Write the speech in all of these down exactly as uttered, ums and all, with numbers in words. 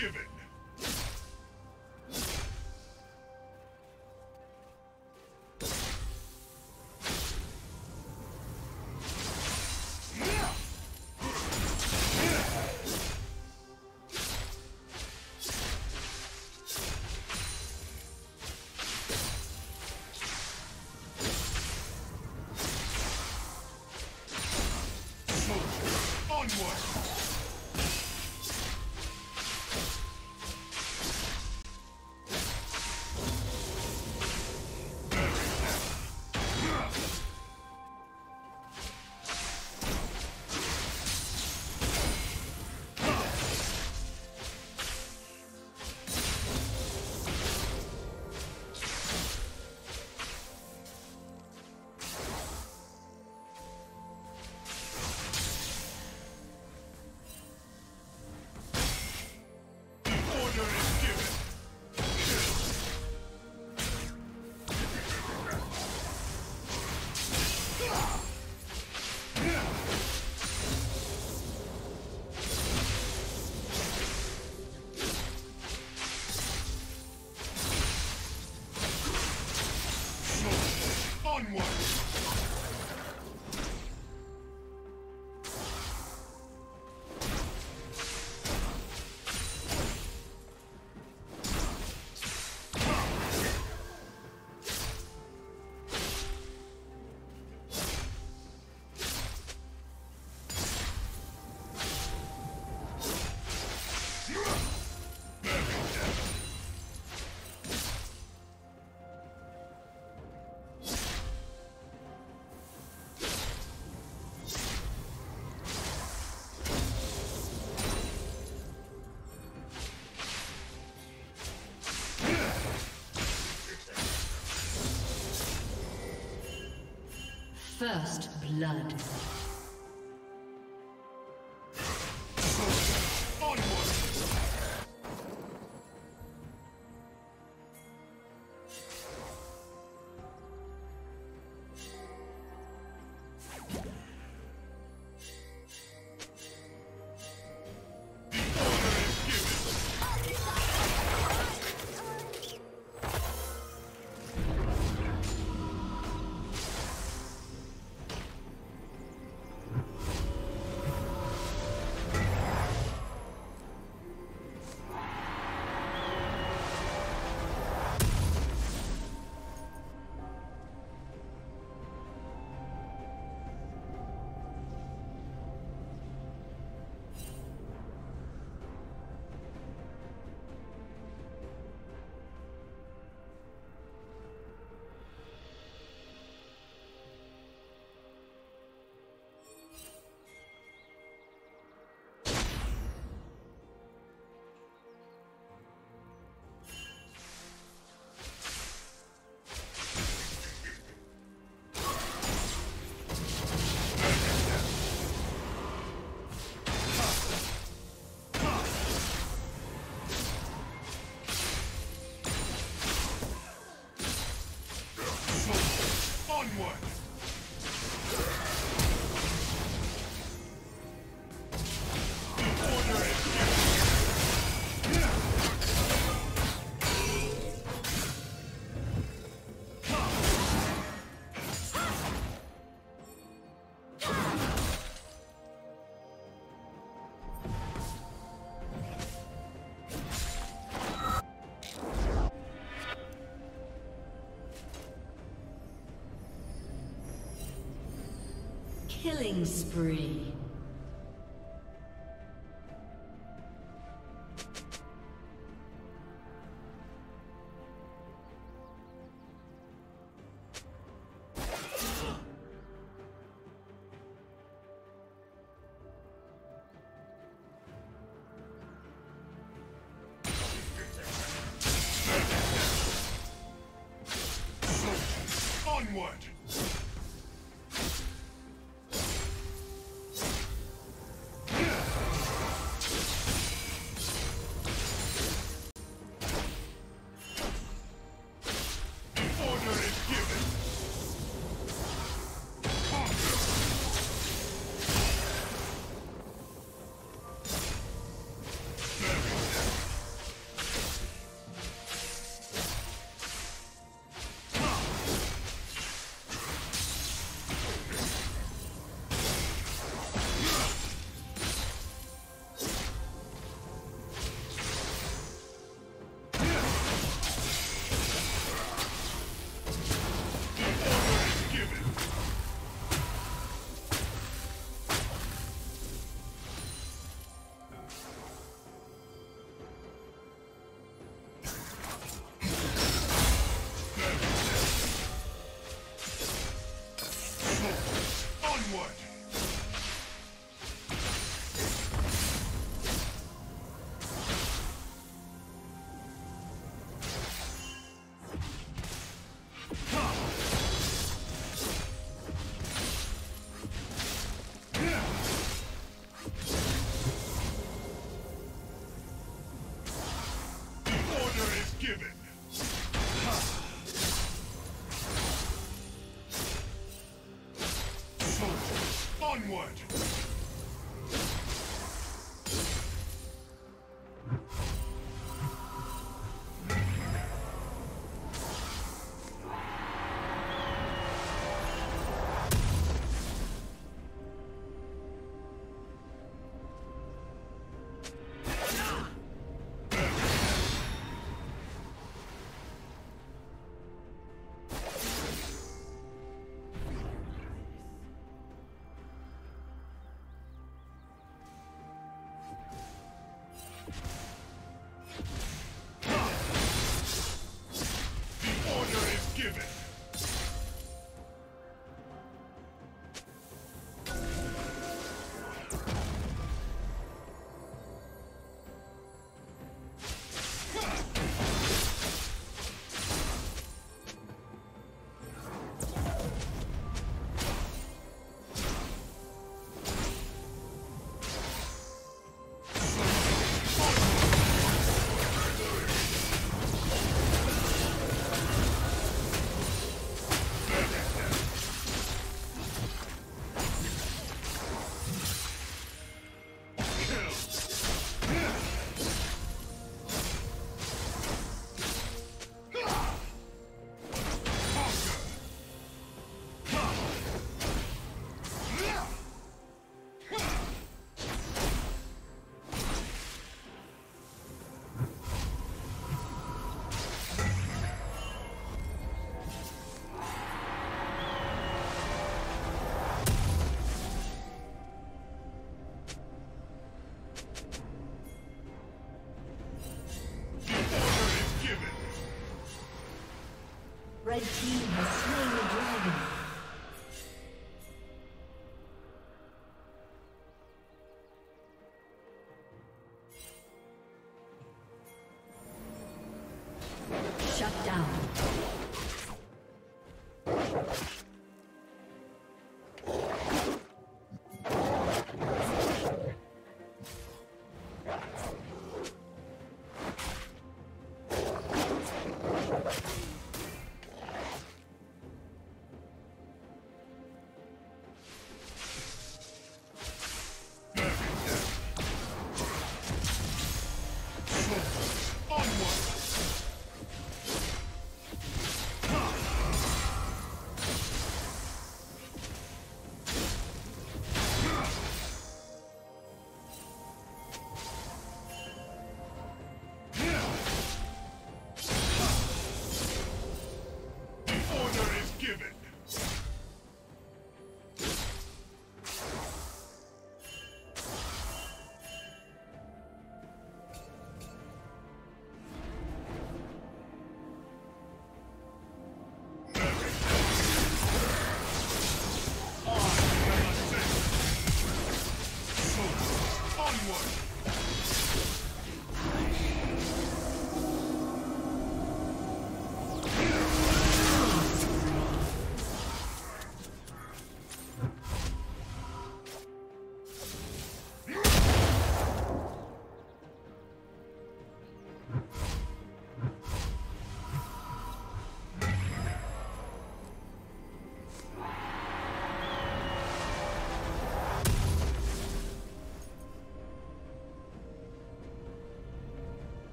given. First blood. Killing spree. Red team has slain the dragon.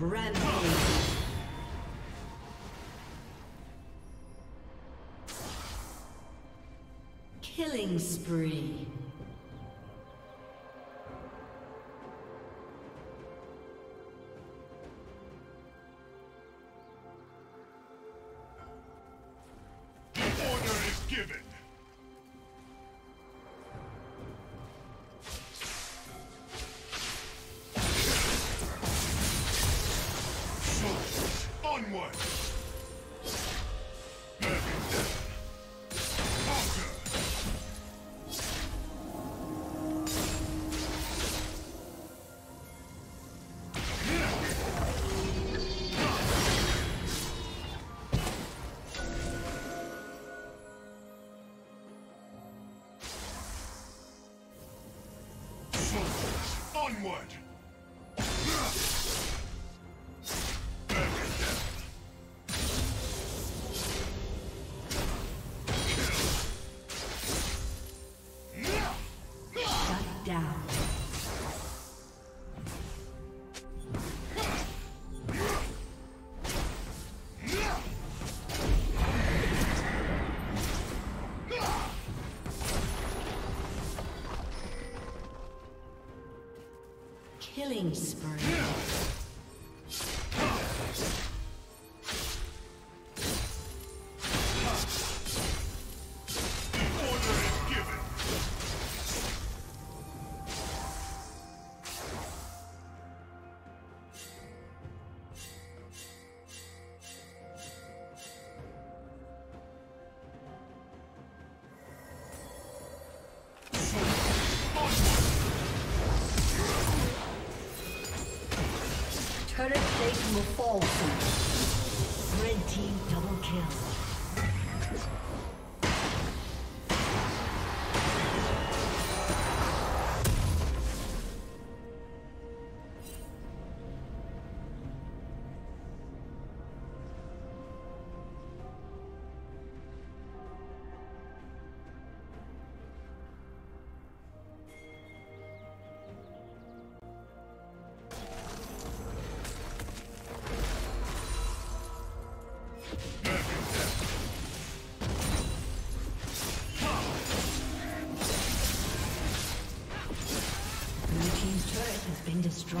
Rampage. Killing spree. Onward! Killing spree. Order is given. Satan will fall soon. Red team double kill. Destroyed.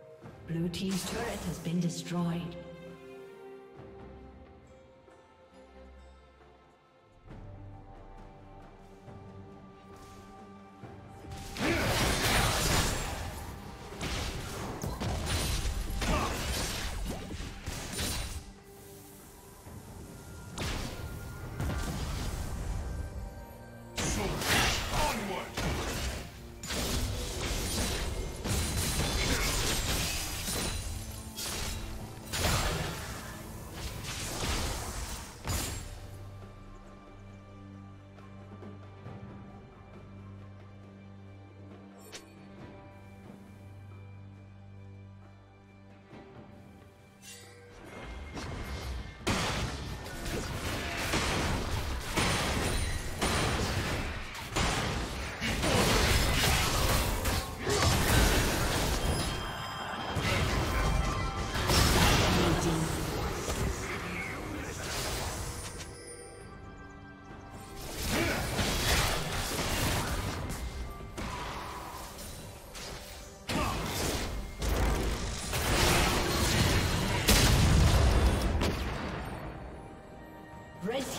destroyed. Blue team's turret has been destroyed.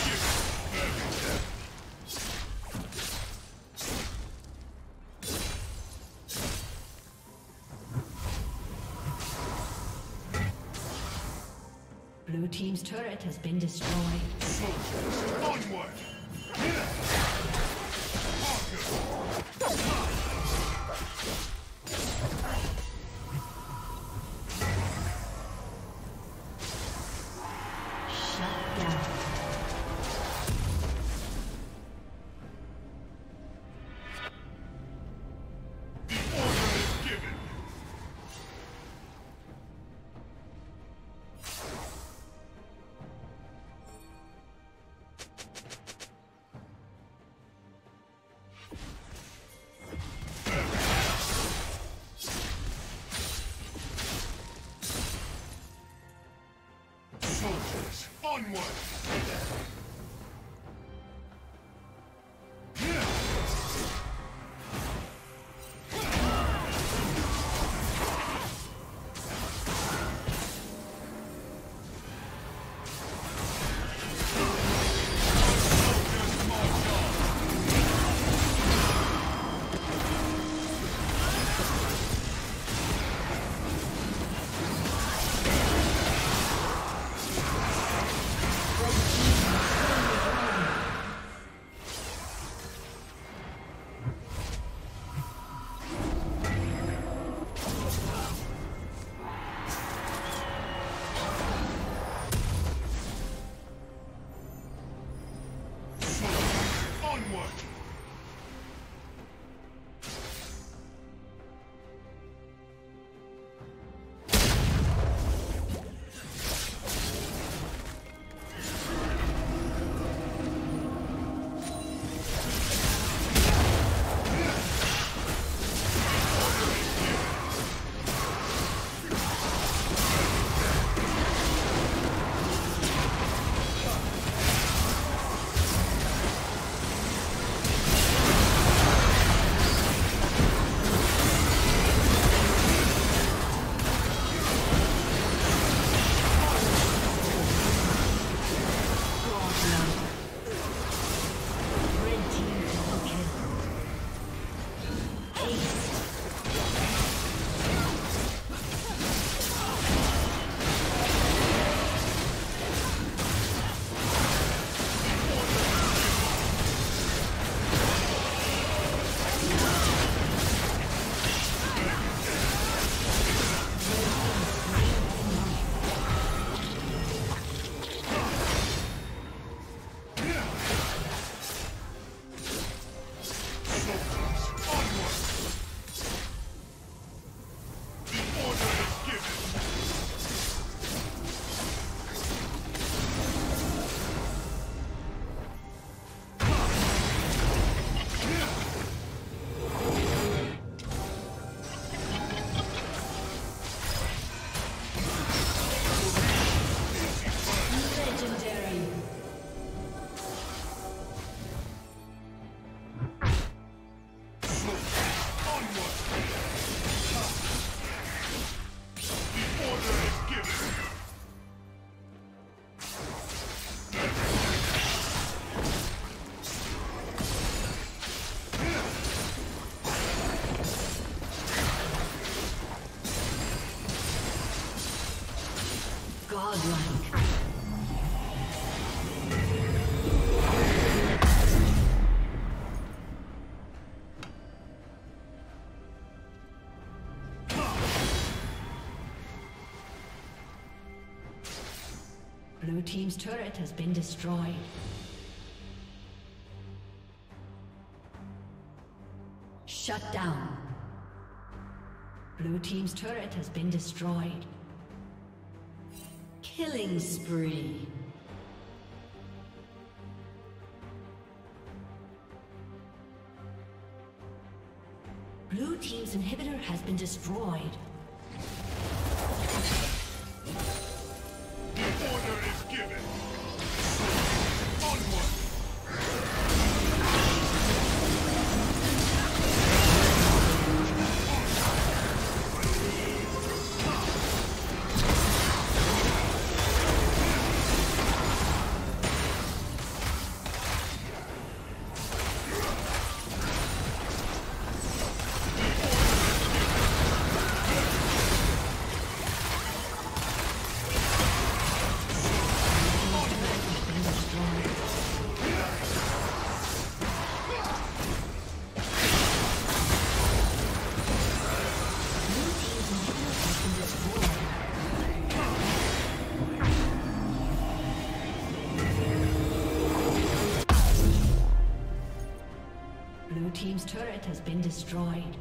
Blue team's turret has been destroyed. Onward! Shut down. Onward! Blue team's turret has been destroyed. Shut down. Blue team's turret has been destroyed. Killing spree. Blue team's inhibitor has been destroyed. turret has been destroyed.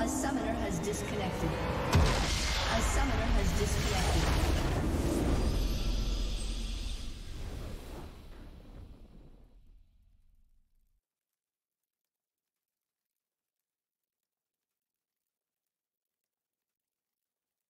A summoner has disconnected. A summoner has disconnected.